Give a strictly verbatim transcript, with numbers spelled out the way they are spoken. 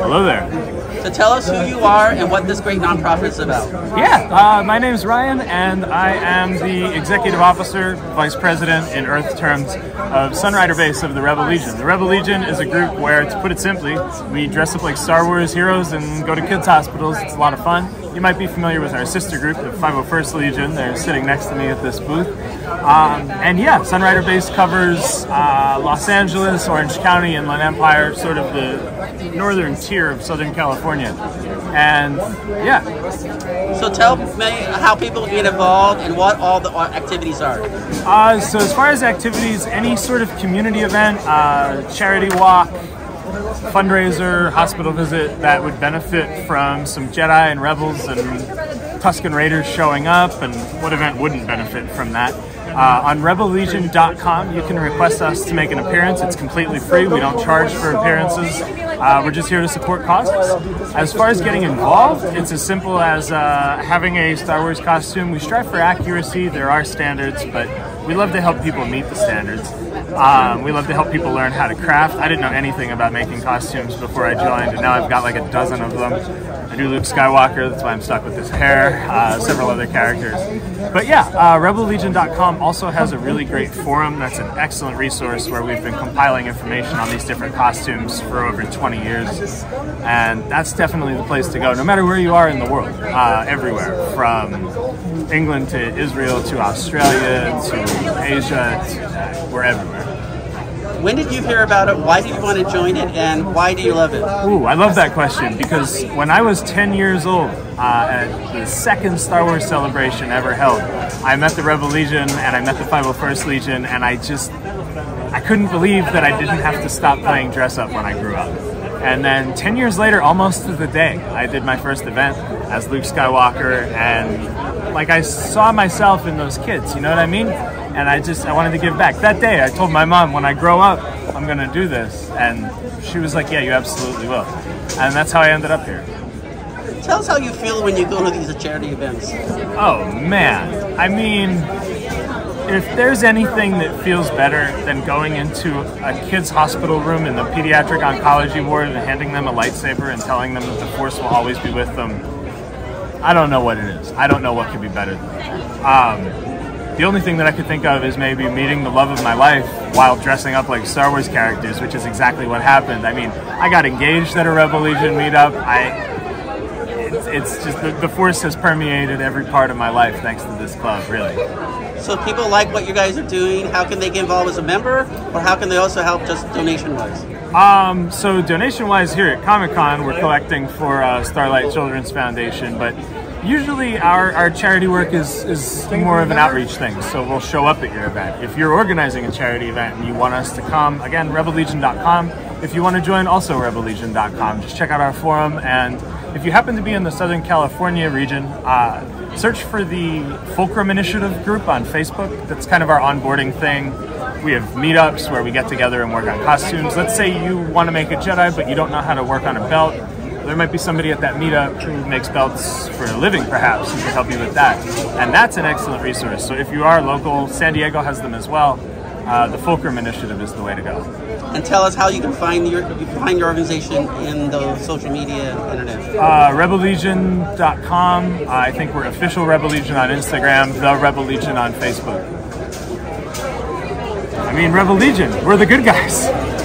Hello there. So tell us who you are and what this great nonprofit is about. Yeah, uh, my name is Ryan, and I am the Executive Officer, Vice President in Earth terms, of Sunrider Base of the Rebel Legion. The Rebel Legion is a group where, to put it simply, we dress up like Star Wars heroes and go to kids' hospitals. It's a lot of fun. You might be familiar with our sister group, the five oh first Legion. They're sitting next to me at this booth. Um, and yeah, Sunrider Base covers uh, Los Angeles, Orange County, Inland Empire, sort of the northern tier of Southern California. And yeah. So tell me how people get involved and what all the activities are. Uh, so as far as activities, any sort of community event, uh, charity walk, fundraiser, hospital visit that would benefit from some Jedi and Rebels and Tusken Raiders showing up, and what event wouldn't benefit from that? Uh, on rebel legion dot com, you can request us to make an appearance. It's completely free. We don't charge for appearances. Uh, we're just here to support causes. As far as getting involved, it's as simple as uh, having a Star Wars costume. We strive for accuracy. There are standards, but we love to help people meet the standards. Um, we love to help people learn how to craft. I didn't know anything about making costumes before I joined, and now I've got like a dozen of them. I do Luke Skywalker, that's why I'm stuck with his hair, uh, several other characters. But yeah, uh, rebel legion dot com also has a really great forum that's an excellent resource where we've been compiling information on these different costumes for over twenty years. And that's definitely the place to go, no matter where you are in the world, uh, everywhere, from England to Israel to Australia to Asia to uh, we're everywhere. When did you hear about it? Why did you want to join it, and why do you love it? Ooh, I love that question, because when I was ten years old, uh, at the second Star Wars celebration ever held, I met the Rebel Legion and I met the five oh first Legion, and I just, I couldn't believe that I didn't have to stop playing dress up when I grew up. And then ten years later, almost to the day, I did my first event as Luke Skywalker, and like I saw myself in those kids, you know what I mean? And I just, I wanted to give back. That day, I told my mom, when I grow up, I'm going to do this. And she was like, yeah, you absolutely will. And that's how I ended up here. Tell us how you feel when you go to these charity events. Oh, man. I mean, if there's anything that feels better than going into a kid's hospital room in the pediatric oncology ward and handing them a lightsaber and telling them that the Force will always be with them, I don't know what it is. I don't know what could be better than that. Um... The only thing that I could think of is maybe meeting the love of my life while dressing up like Star Wars characters, which is exactly what happened. I mean, I got engaged at a Rebel Legion meetup. I, it's, it's just the, the Force has permeated every part of my life thanks to this club, really. So if people like what you guys are doing, how can they get involved as a member, or how can they also help just donation-wise? Um, so donation-wise, here at Comic-Con, we're collecting for uh, Starlight Children's Foundation, but usually our, our charity work is, is more of an outreach thing, so we'll show up at your event. If you're organizing a charity event and you want us to come, again, rebel legion dot com. If you want to join, also rebel legion dot com. Just check out our forum, and if you happen to be in the Southern California region, uh, search for the Fulcrum Initiative group on Facebook. That's kind of our onboarding thing. We have meetups where we get together and work on costumes. Let's say you want to make a Jedi, but you don't know how to work on a belt. There might be somebody at that meetup who makes belts for a living, perhaps, who can help you with that. And that's an excellent resource. So if you are local, San Diego has them as well. Uh, the Fulcrum Initiative is the way to go. And tell us how you can find your you can find your organization in the social media and internet. Uh, rebel legion dot com. Uh, I think we're official Rebel Legion on Instagram, the Rebel Legion on Facebook. I mean, Rebel Legion, we're the good guys.